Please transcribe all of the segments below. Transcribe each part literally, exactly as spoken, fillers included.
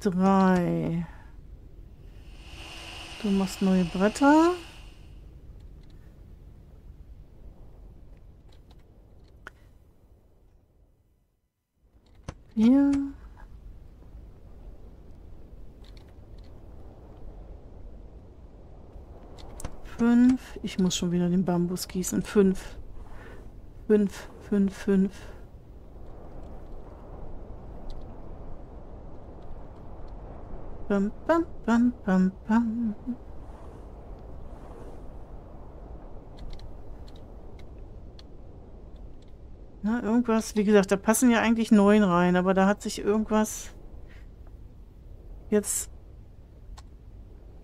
drei. Du machst neue Bretter. Hier. Fünf. Ich muss schon wieder den Bambus gießen. Fünf. Fünf, fünf, fünf. Bam, bam, bam, bam, bam. Na, irgendwas, wie gesagt, da passen ja eigentlich neun rein, aber da hat sich irgendwas jetzt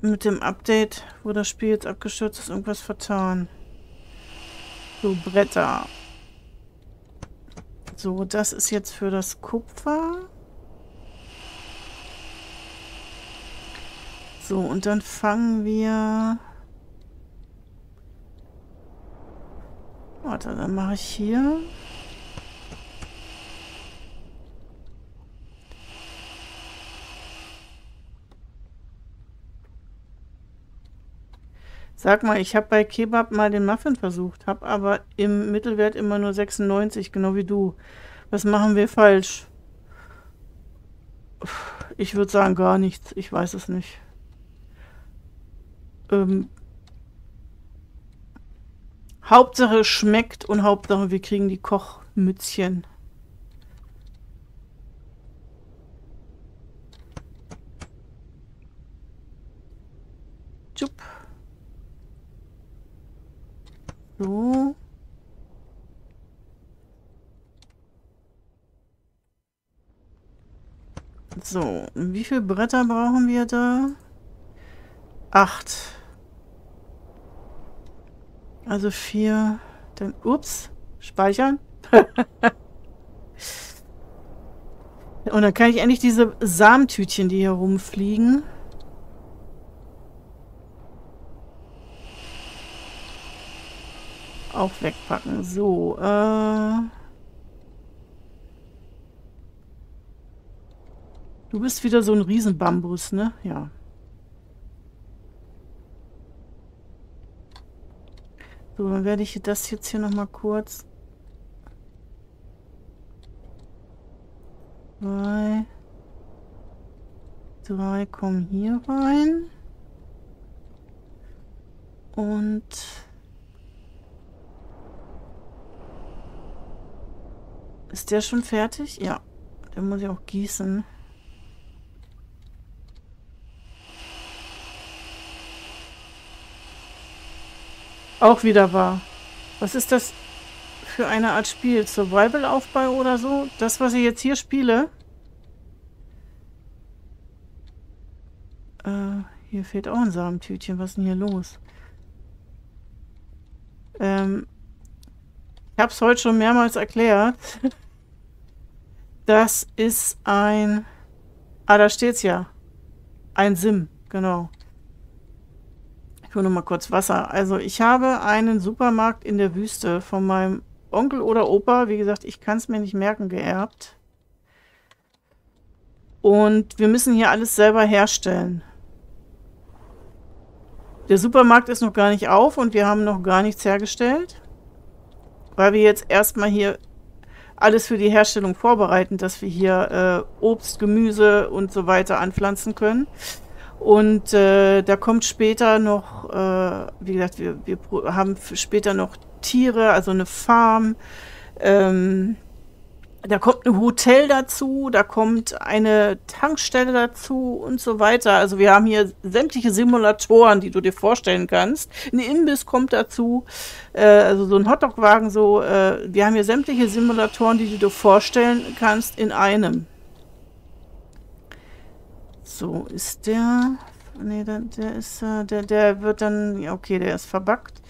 mit dem Update, wo das Spiel jetzt abgestürzt ist, irgendwas vertan. So, Bretter. So, das ist jetzt für das Kupfer. So, und dann fangen wir... Warte, dann mache ich hier... Sag mal, ich habe bei Kebab mal den Muffin versucht, habe aber im Mittelwert immer nur sechsundneunzig, genau wie du. Was machen wir falsch? Ich würde sagen, gar nichts. Ich weiß es nicht. Ähm, Hauptsache es schmeckt und Hauptsache wir kriegen die Kochmützchen. Tschüpp. So. So, wie viele Bretter brauchen wir da? Acht. Also vier. Dann, ups, speichern. Und dann kann ich endlich diese Samentütchen, die hier rumfliegen... auch wegpacken. So, äh... Du bist wieder so ein Riesenbambus, ne? Ja. So, dann werde ich das jetzt hier nochmal kurz... Zwei... Drei kommen hier rein. Und... Ist der schon fertig? Ja. Den muss ich auch gießen. Auch wieder wahr. Was ist das für eine Art Spiel? Survival-Aufbau oder so? Das, was ich jetzt hier spiele? Äh, hier fehlt auch ein Samentütchen. Was ist denn hier los? Ähm, ich habe es heute schon mehrmals erklärt. Das ist ein... Ah, da steht's ja. Ein Sim, genau. Ich hole noch mal kurz Wasser. Also ich habe einen Supermarkt in der Wüste von meinem Onkel oder Opa. Wie gesagt, ich kann es mir nicht merken, geerbt. Und wir müssen hier alles selber herstellen. Der Supermarkt ist noch gar nicht auf und wir haben noch gar nichts hergestellt. Weil wir jetzt erstmal hier alles für die Herstellung vorbereiten, dass wir hier äh, Obst, Gemüse und so weiter anpflanzen können. Und äh, da kommt später noch, äh, wie gesagt, wir, wir haben später noch Tiere, also eine Farm. Ähm, da kommt ein Hotel dazu, da kommt eine Tankstelle dazu und so weiter. Also wir haben hier sämtliche Simulatoren, die du dir vorstellen kannst. Ein Imbiss kommt dazu, äh, also so ein Hotdogwagen. So, äh, wir haben hier sämtliche Simulatoren, die du dir vorstellen kannst, in einem. So, ist der... Ne, der, der ist... Der, der wird dann... Ja, okay, der ist verbackt.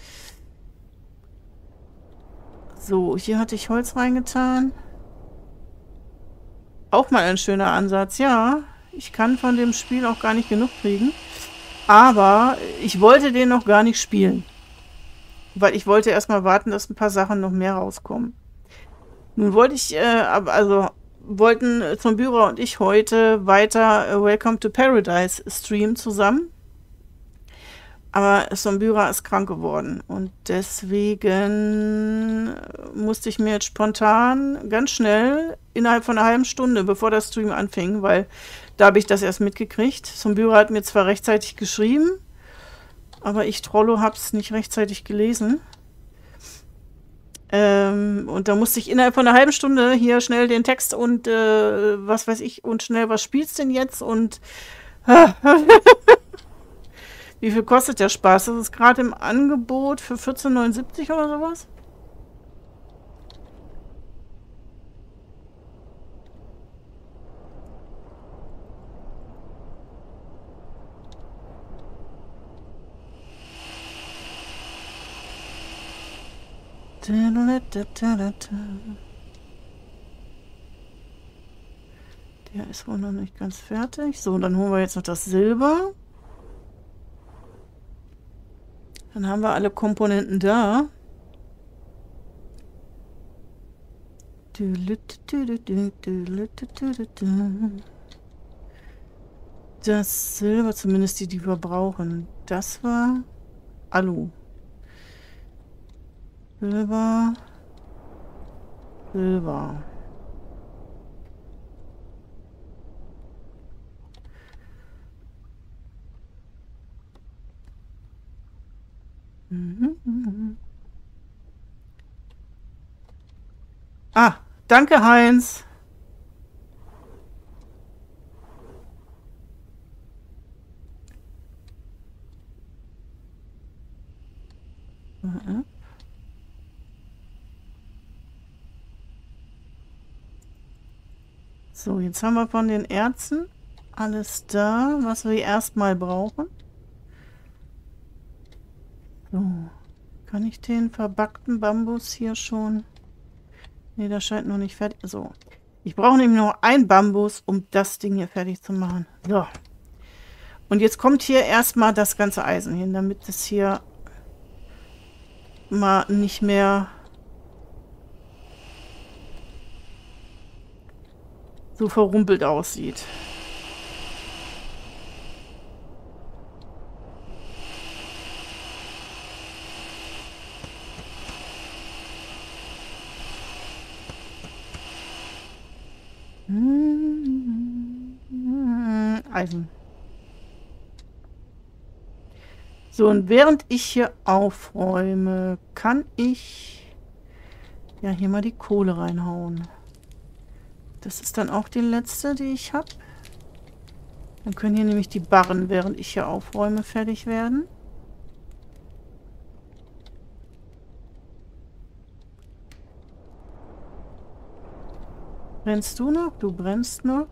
So, hier hatte ich Holz reingetan. Auch mal ein schöner Ansatz, ja. Ich kann von dem Spiel auch gar nicht genug kriegen. Aber ich wollte den noch gar nicht spielen. Weil ich wollte erstmal warten, dass ein paar Sachen noch mehr rauskommen. Nun wollte ich... Äh, also... wollten Zombüra und ich heute weiter Welcome to Paradise streamen zusammen. Aber Zombüra ist krank geworden und deswegen musste ich mir jetzt spontan, ganz schnell, innerhalb von einer halben Stunde, bevor der Stream anfing, weil da habe ich das erst mitgekriegt. Zombüra hat mir zwar rechtzeitig geschrieben, aber ich, Trollo, habe es nicht rechtzeitig gelesen. Ähm, und da musste ich innerhalb von einer halben Stunde hier schnell den Text und äh, was weiß ich und schnell, was spielst denn jetzt und... Wie viel kostet der Spaß? Das ist gerade im Angebot für vierzehn neunundsiebzig oder sowas. Der ist wohl noch nicht ganz fertig. So, dann holen wir jetzt noch das Silber. Dann haben wir alle Komponenten da. Das Silber, zumindest die, die wir brauchen. Das war Alu. Silber. Silber. Ah, danke, Heinz. So, jetzt haben wir von den Ärzten alles da, was wir erstmal brauchen. So, kann ich den verbackten Bambus hier schon... Ne, das scheint noch nicht fertig. So, ich brauche nämlich nur einen Bambus, um das Ding hier fertig zu machen. So. Und jetzt kommt hier erstmal das ganze Eisen hin, damit es hier mal nicht mehr so verrumpelt aussieht. Eisen. So, und während ich hier aufräume, kann ich ja hier mal die Kohle reinhauen. Das ist dann auch die letzte, die ich habe. Dann können hier nämlich die Barren, während ich hier aufräume, fertig werden. Brennst du noch? Du brennst noch.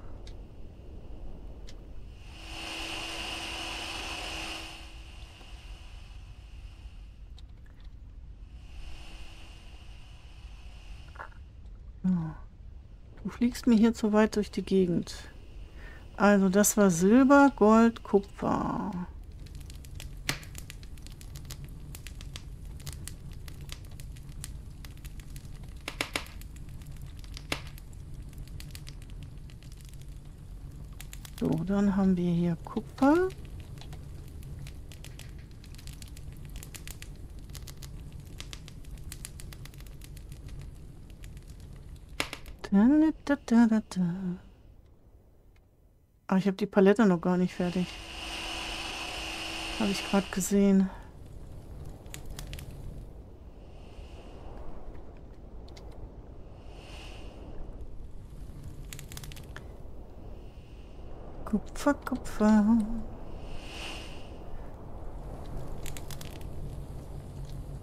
Du fliegst mir hier zu weit durch die Gegend. Also das war Silber, Gold, Kupfer. So, dann haben wir hier Kupfer. Ah, ich habe die Palette noch gar nicht fertig. Habe ich gerade gesehen. Kupfer, Kupfer.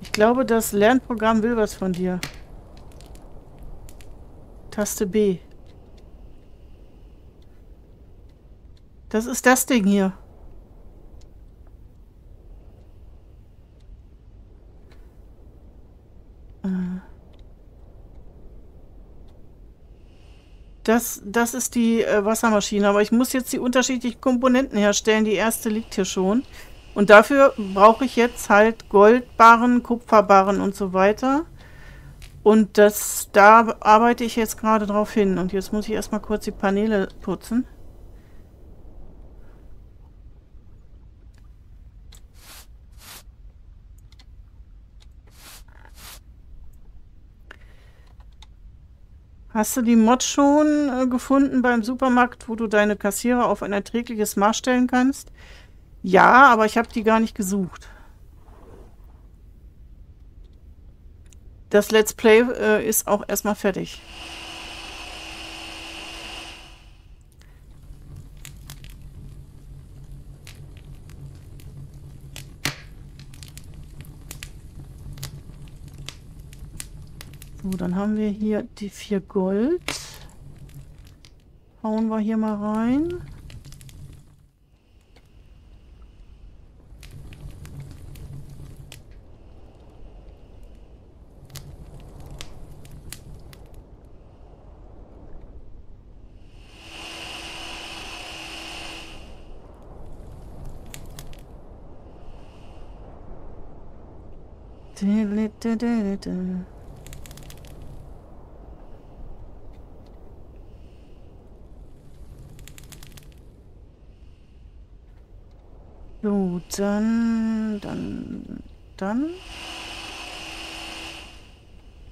Ich glaube, das Lernprogramm will was von dir. Taste B. Das ist das Ding hier. Das, das ist die äh, Wassermaschine, aber ich muss jetzt die unterschiedlichen Komponenten herstellen. Die erste liegt hier schon. Und dafür brauche ich jetzt halt Goldbarren, Kupferbarren und so weiter. Und das, da arbeite ich jetzt gerade drauf hin. Und jetzt muss ich erstmal kurz die Paneele putzen. Hast du die Mod schon äh, gefunden beim Supermarkt, wo du deine Kassierer auf ein erträgliches Maß stellen kannst? Ja, aber ich habe die gar nicht gesucht. Das Let's Play äh, ist auch erstmal fertig. So, dann haben wir hier die vier Gold. Hauen wir hier mal rein. So, dann, dann, dann.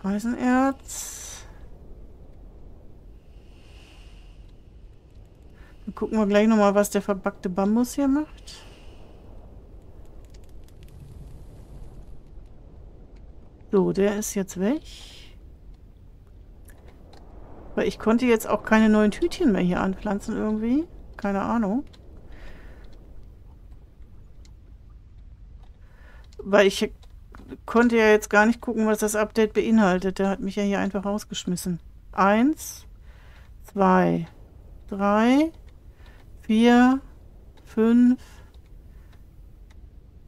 Eisenerz. Dann gucken wir gleich nochmal, was der verbackte Bambus hier macht. So, der ist jetzt weg. Weil ich konnte jetzt auch keine neuen Tütchen mehr hier anpflanzen irgendwie. Keine Ahnung. Weil ich konnte ja jetzt gar nicht gucken, was das Update beinhaltet. Der hat mich ja hier einfach rausgeschmissen. Eins, zwei, drei, vier, fünf,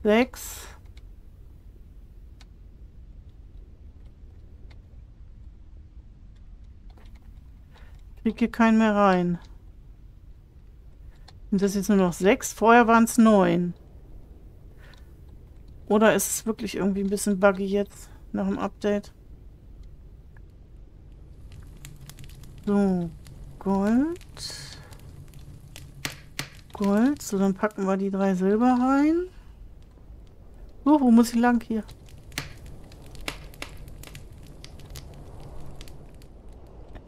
sechs. Ich kriege hier keinen mehr rein. Sind das jetzt nur noch sechs? Vorher waren es neun. Oder ist es wirklich irgendwie ein bisschen buggy jetzt, nach dem Update? So, Gold. Gold. So, dann packen wir die drei Silber rein. Oh, wo muss ich lang hier?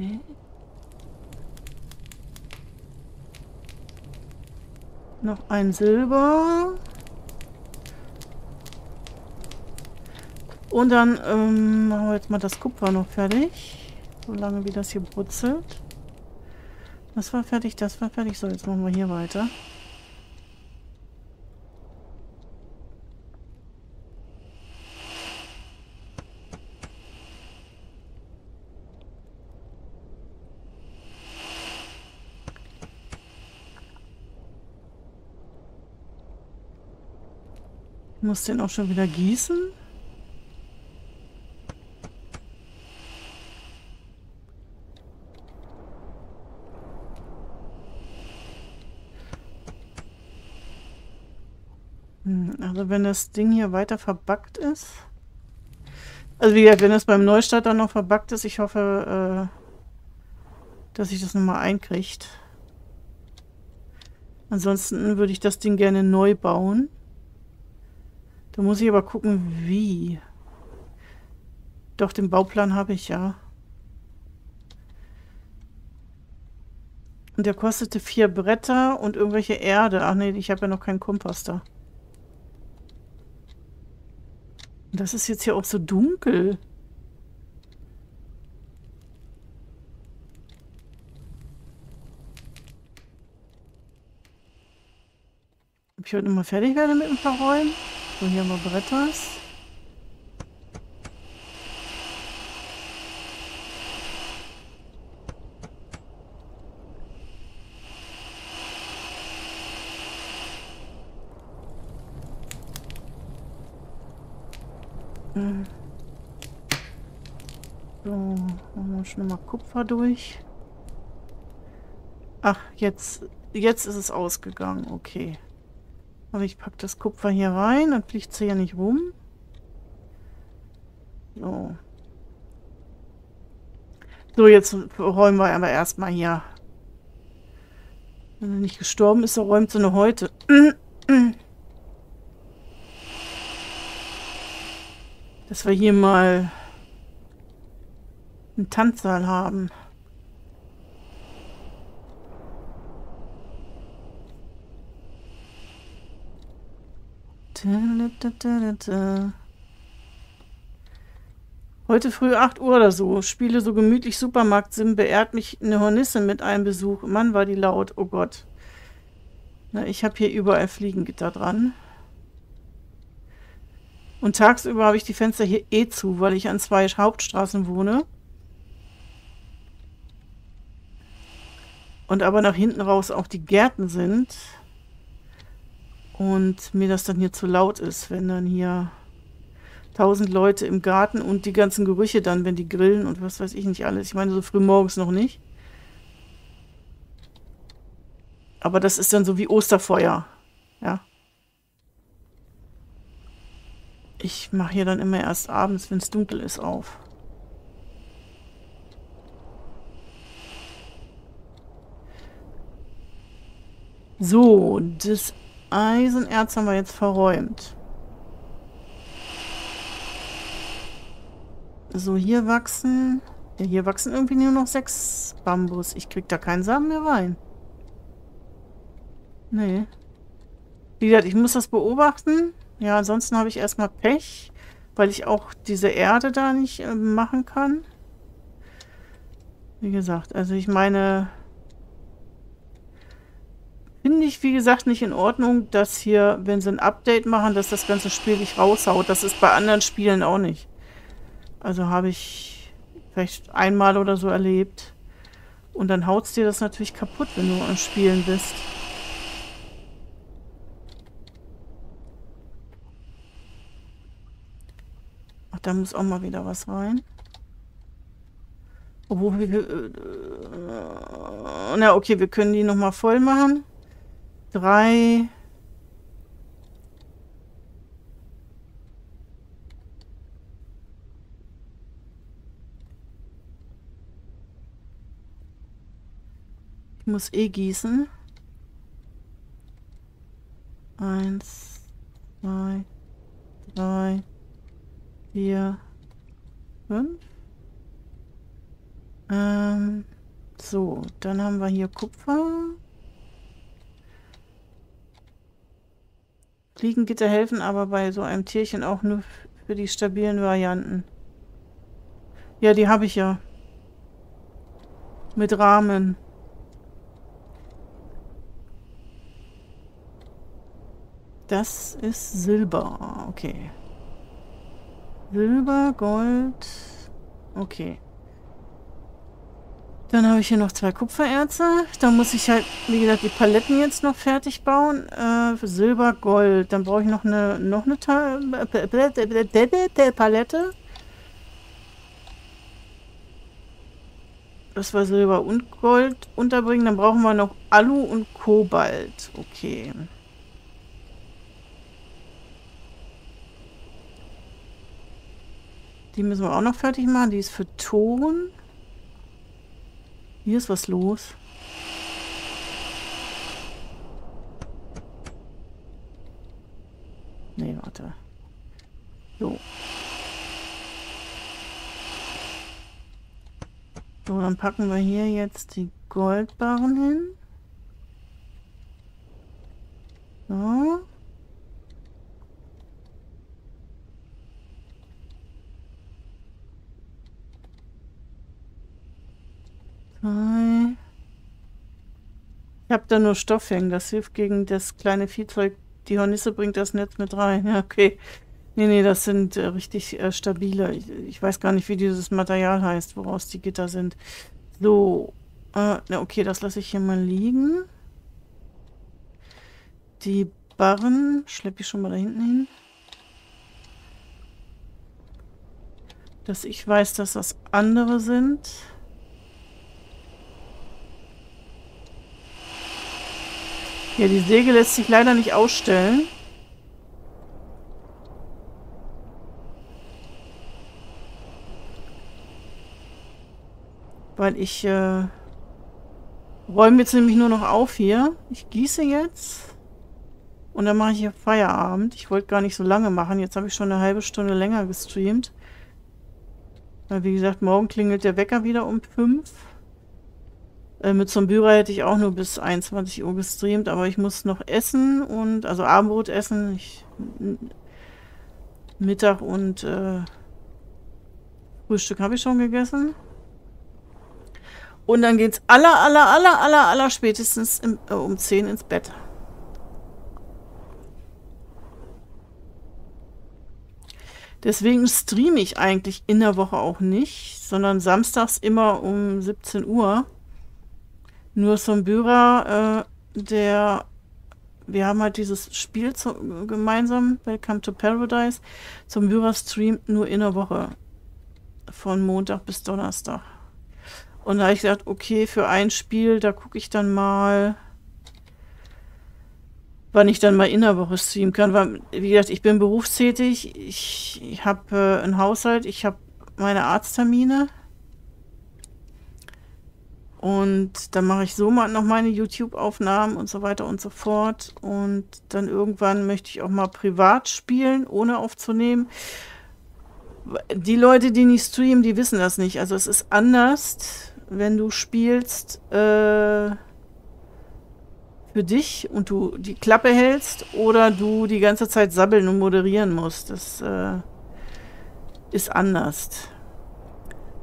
Äh? Noch ein Silber. Und dann ähm, machen wir jetzt mal das Kupfer noch fertig. Solange wie das hier brutzelt. Das war fertig, das war fertig. So, jetzt machen wir hier weiter. Ich muss den auch schon wieder gießen. Also wenn das Ding hier weiter verbuggt ist. Also wie gesagt, wenn das beim Neustart dann noch verbuggt ist, ich hoffe, äh, dass ich das nochmal einkriege. Ansonsten würde ich das Ding gerne neu bauen. Da muss ich aber gucken, wie. Doch, den Bauplan habe ich ja. Und der kostete vier Bretter und irgendwelche Erde. Ach nee, ich habe ja noch keinen Kompass da. Das ist jetzt hier auch so dunkel. Ob ich heute nochmal fertig werde mit ein paar Räumen? So, hier haben wir Bretters. So, machen wir schon mal Kupfer durch. Ach, jetzt, jetzt ist es ausgegangen. Okay. Also ich packe das Kupfer hier rein, dann fliegt sie ja nicht rum. So. So, jetzt räumen wir aber erstmal hier. Wenn sie nicht gestorben ist, so räumt sie nur heute. Dass wir hier mal einen Tanzsaal haben. Heute früh acht Uhr oder so. Spiele so gemütlich Supermarkt-Sim, beehrt mich eine Hornisse mit einem Besuch. Mann, war die laut. Oh Gott. Na, ich habe hier überall Fliegengitter dran. Und tagsüber habe ich die Fenster hier eh zu, weil ich an zwei Hauptstraßen wohne. Und aber nach hinten raus auch die Gärten sind. Und mir das dann hier zu laut ist, wenn dann hier tausend Leute im Garten und die ganzen Gerüche dann, wenn die grillen und was weiß ich nicht alles. Ich meine, so früh morgens noch nicht. Aber das ist dann so wie Osterfeuer. Ja. Ich mache hier dann immer erst abends, wenn es dunkel ist, auf. So, das Eisenerz haben wir jetzt verräumt. So, hier wachsen... Ja, hier wachsen irgendwie nur noch sechs Bambus. Ich krieg da keinen Samen mehr rein. Nee. Wie gesagt, ich muss das beobachten. Ja, ansonsten habe ich erstmal Pech, weil ich auch diese Erde da nicht äh, machen kann. Wie gesagt, also ich meine... Finde ich, wie gesagt, nicht in Ordnung, dass hier, wenn sie ein Update machen, dass das ganze Spiel nicht raushaut. Das ist bei anderen Spielen auch nicht. Also habe ich vielleicht einmal oder so erlebt. Und dann haut's dir das natürlich kaputt, wenn du am Spielen bist. Ach, da muss auch mal wieder was rein. Obwohl wir... Na, okay, wir können die nochmal voll machen. Drei... Ich muss eh gießen. Eins, zwei, drei, vier, fünf. Ähm, so, dann haben wir hier Kupfer. Fliegengitter helfen aber bei so einem Tierchen auch nur für die stabilen Varianten. Ja, die habe ich ja. Mit Rahmen. Das ist Silber. Okay. Silber, Gold. Okay. Dann habe ich hier noch zwei Kupfererze. Da muss ich halt, wie gesagt, die Paletten jetzt noch fertig bauen. Äh, für Silber, Gold. Dann brauche ich noch eine, noch eine Palette. Das war Silber und Gold unterbringen. Dann brauchen wir noch Alu und Kobalt. Okay. Die müssen wir auch noch fertig machen. Die ist für Ton. Hier ist was los. Nee, warte. So. So, dann packen wir hier jetzt die Goldbarren hin. So. Ich habe da nur Stoff hängen. Das hilft gegen das kleine Viehzeug. Die Hornisse bringt das Netz mit rein. Ja, okay. Nee, nee, das sind äh, richtig äh, stabile. Ich, ich weiß gar nicht, wie dieses Material heißt, woraus die Gitter sind. So. Äh, na, okay, das lasse ich hier mal liegen. Die Barren schleppe ich schon mal da hinten hin. Dass ich weiß, dass das andere sind. Ja, die Säge lässt sich leider nicht ausstellen. Weil ich äh, räume jetzt nämlich nur noch auf hier. Ich gieße jetzt. Und dann mache ich hier Feierabend. Ich wollte gar nicht so lange machen. Jetzt habe ich schon eine halbe Stunde länger gestreamt. Weil, wie gesagt, morgen klingelt der Wecker wieder um fünf. Äh, mit Zombüra hätte ich auch nur bis einundzwanzig Uhr gestreamt. Aber ich muss noch essen. und Also Abendbrot essen. Ich, Mittag und äh, Frühstück habe ich schon gegessen. Und dann geht's aller, aller, aller, aller, aller spätestens im, äh, um zehn ins Bett. Deswegen streame ich eigentlich in der Woche auch nicht, sondern samstags immer um siebzehn Uhr. Nur Zombüra, äh, der, wir haben halt dieses Spiel zu, gemeinsam, Welcome to Paradise. Zombüra streamt nur in der Woche, von Montag bis Donnerstag. Und da habe ich gedacht, okay, für ein Spiel, da gucke ich dann mal, wann ich dann mal in der Woche streamen kann. Weil, wie gesagt, ich bin berufstätig, ich, ich habe äh, einen Haushalt, ich habe meine Arzttermine. Und dann mache ich so mal noch meine YouTube-Aufnahmen und so weiter und so fort. Und dann irgendwann möchte ich auch mal privat spielen, ohne aufzunehmen. Die Leute, die nicht streamen, die wissen das nicht. Also es ist anders, wenn du spielst äh, für dich und du die Klappe hältst oder du die ganze Zeit sabbeln und moderieren musst. Das äh, ist anders.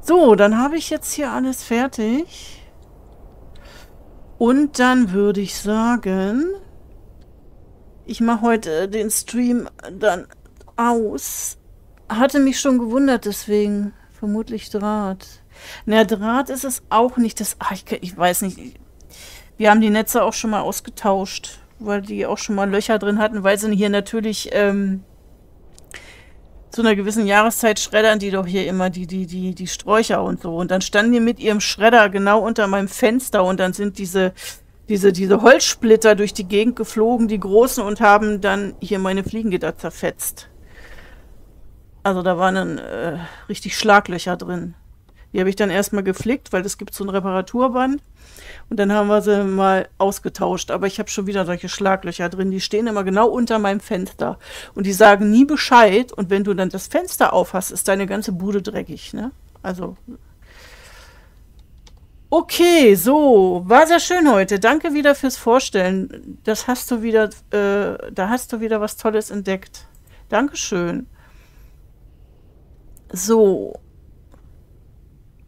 So, dann habe ich jetzt hier alles fertig. Und dann würde ich sagen, ich mache heute den Stream dann aus. Hatte mich schon gewundert, deswegen vermutlich Draht. Na, Draht ist es auch nicht. Das, ach, ich, ich weiß nicht. Ich, wir haben die Netze auch schon mal ausgetauscht, weil die auch schon mal Löcher drin hatten, weil sie hier natürlich ähm, zu einer gewissen Jahreszeit schreddern die doch hier immer die, die, die, die Sträucher und so. Und dann standen die mit ihrem Schredder genau unter meinem Fenster und dann sind diese, diese, diese Holzsplitter durch die Gegend geflogen, die großen, und haben dann hier meine Fliegengitter zerfetzt. Also da waren dann äh, richtig Schlaglöcher drin. Die habe ich dann erstmal geflickt, weil es gibt so ein Reparaturband. Und dann haben wir sie mal ausgetauscht. Aber ich habe schon wieder solche Schlaglöcher drin. Die stehen immer genau unter meinem Fenster. Und die sagen nie Bescheid. Und wenn du dann das Fenster aufhast, ist deine ganze Bude dreckig, ne? Also. Okay, so. War sehr schön heute. Danke wieder fürs Vorstellen. Das hast du wieder, äh, da hast du wieder was Tolles entdeckt. Dankeschön. So.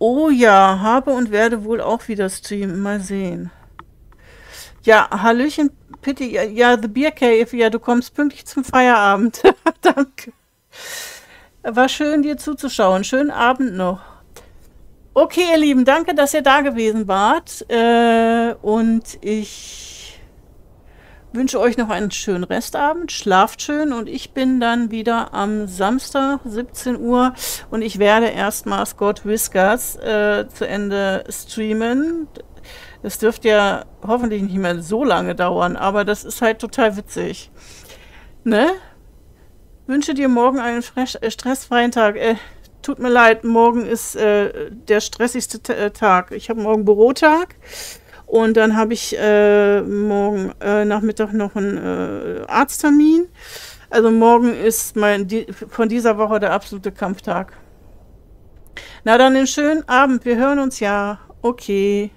Oh ja, habe und werde wohl auch wieder streamen. Mal sehen. Ja, Hallöchen, Pitti. Ja, The Beer Cave. Ja, du kommst pünktlich zum Feierabend. Danke. War schön, dir zuzuschauen. Schönen Abend noch. Okay, ihr Lieben, danke, dass ihr da gewesen wart. Äh, und ich wünsche euch noch einen schönen Restabend, schlaft schön, und ich bin dann wieder am Samstag siebzehn Uhr und ich werde erstmal Scott Whiskers äh, zu Ende streamen. Das dürfte ja hoffentlich nicht mehr so lange dauern, aber das ist halt total witzig. Ne? Wünsche dir morgen einen fresh, äh, stressfreien Tag. Äh, tut mir leid, morgen ist äh, der stressigste T Tag. Ich habe morgen Bürotag. Und dann habe ich äh, morgen äh, Nachmittag noch einen äh, Arzttermin. Also morgen ist mein die, von dieser Woche der absolute Kampftag. Na dann, einen schönen Abend. Wir hören uns ja. Okay.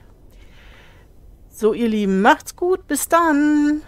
So, ihr Lieben, macht's gut. Bis dann.